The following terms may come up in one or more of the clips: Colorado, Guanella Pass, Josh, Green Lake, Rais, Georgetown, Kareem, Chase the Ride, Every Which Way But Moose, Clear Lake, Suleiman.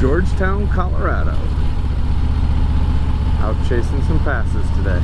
Georgetown, Colorado. Out chasing some passes today.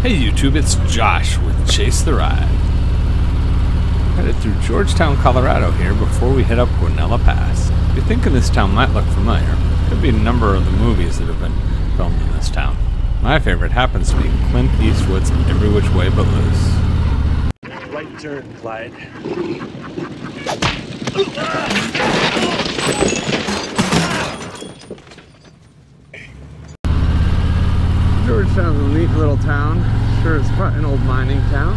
Hey YouTube, it's Josh with Chase the Ride. Headed through Georgetown, Colorado here before we hit up Guanella Pass. If you're thinking this town might look familiar, could be a number of the movies that have been filmed in this town. My favorite happens to be Clint Eastwood's Every Which Way But Moose. Right turn, Clyde. Georgetown's a neat little town. Sure, it's quite an old mining town.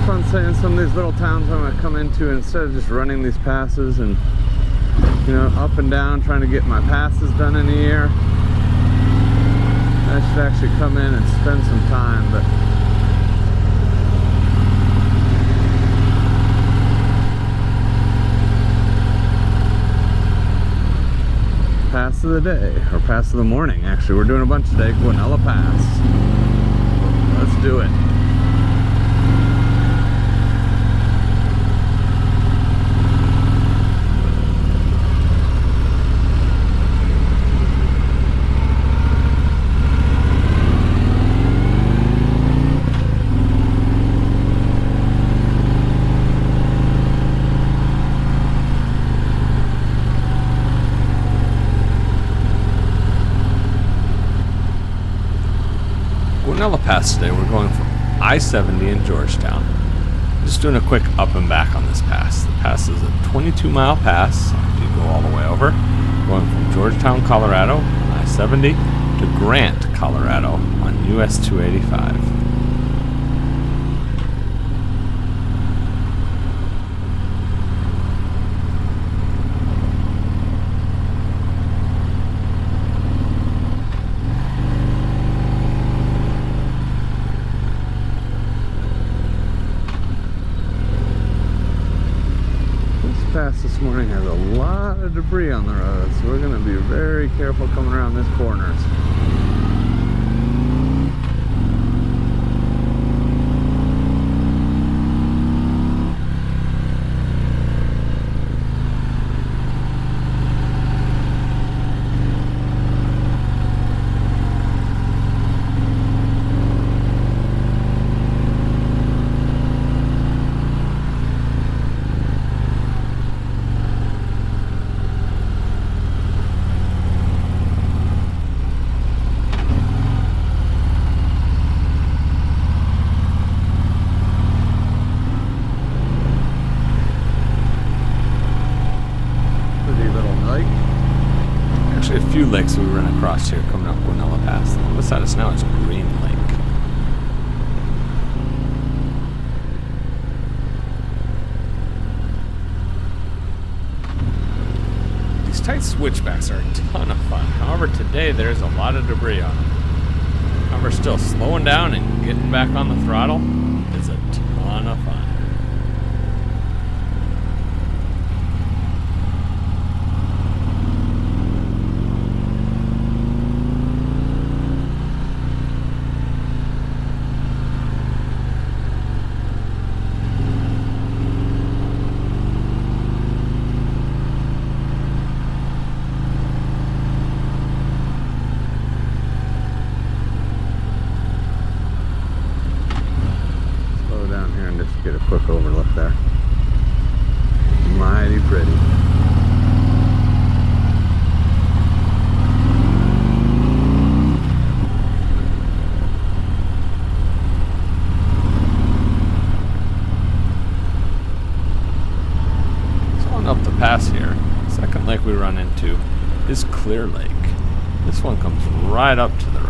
Keep on saying some of these little towns I'm gonna come into, and instead of just running these passes and, you know, up and down trying to get my passes done in a year, I should actually come in and spend some time. But pass of the day, or pass of the morning actually. We're doing a bunch today. Guanella Pass. Let's do it. Guanella Pass today, we're going from I-70 in Georgetown. Just doing a quick up and back on this pass. The pass is a 22-mile pass, if you go all the way over, going from Georgetown, Colorado on I-70 to Grant, Colorado on US 285. This morning has a lot of debris on the road, so we're going to be very careful coming around this corner. Actually, a few lakes we ran across here coming up Guanella Pass. The one beside us now is Green Lake. These tight switchbacks are a ton of fun. However, today there's a lot of debris on them. However, still slowing down and getting back on the throttle is a ton of fun. Get a quick overlook there. Mighty pretty. So on up the pass here, second lake we run into is Clear Lake. This one comes right up to the road.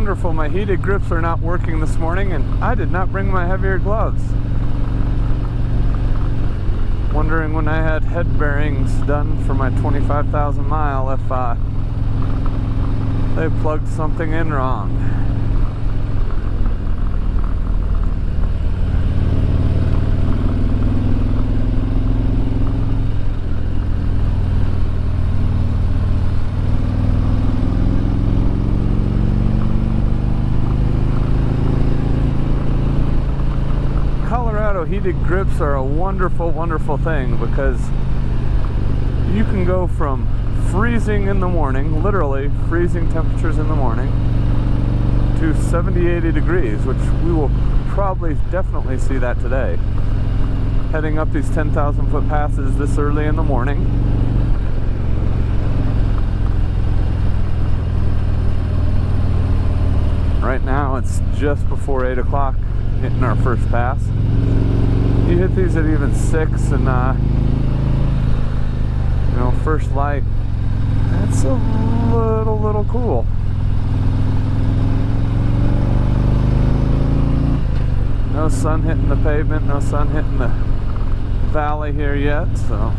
wonderful. My heated grips are not working this morning, and I did not bring my heavier gloves. Wondering when I had head bearings done for my 25,000 mile if they plugged something in wrong. Heated grips are a wonderful, wonderful thing because you can go from freezing in the morning, literally freezing temperatures in the morning, to 70, 80 degrees, which we will probably definitely see that today. Heading up these 10,000 foot passes this early in the morning. Right now it's just before 8 o'clock, hitting our first pass. You hit these at even 6 and you know, first light, that's a little cool. No sun hitting the pavement, no sun hitting the valley here yet, so.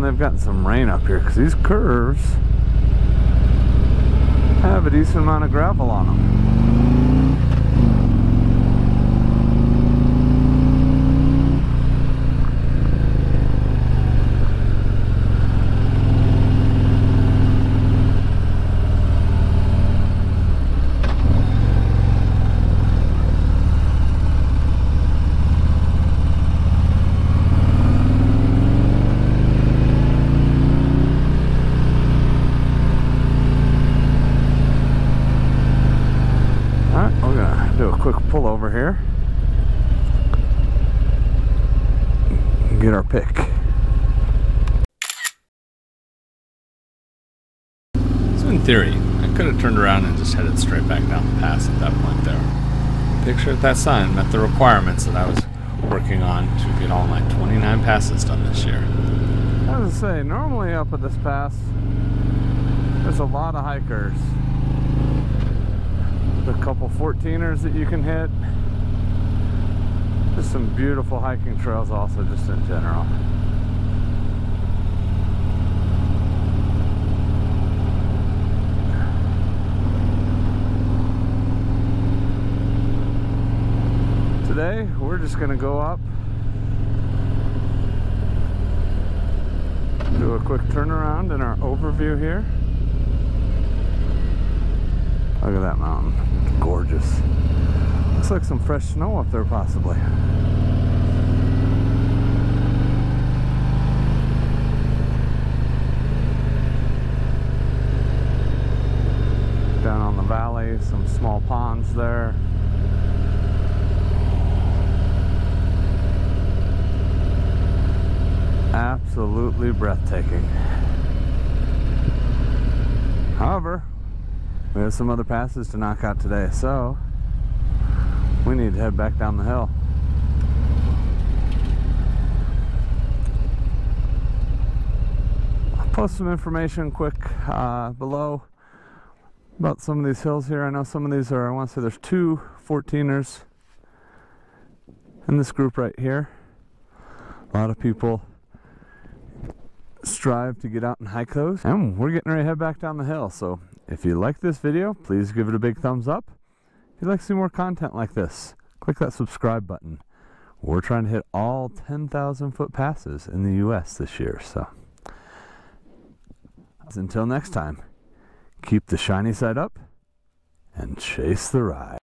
They've gotten some rain up here because these curves have a decent amount of gravel on them. Get our pick. So in theory, I could have turned around and just headed straight back down the pass at that point there. The picture at that sign met the requirements that I was working on to get all my 29 passes done this year. I was gonna say, normally up at this pass, there's a lot of hikers. There's a couple 14ers that you can hit. There's some beautiful hiking trails also, just in general. Today, we're just going to go up, do a quick turnaround in our overview here. Look at that mountain, it's gorgeous. Looks like some fresh snow up there, possibly. Down on the valley, some small ponds there. Absolutely breathtaking. However, we have some other passes to knock out today, so we need to head back down the hill. I'll post some information quick below about some of these hills here. I know some of these are, I want to say there's two 14ers in this group right here. A lot of people strive to get out and hike those. And we're getting ready to head back down the hill. So if you like this video, please give it a big thumbs up. If you'd like to see more content like this, click that subscribe button. We're trying to hit all 10,000 foot passes in the US this year, so. Until next time, keep the shiny side up and chase the ride.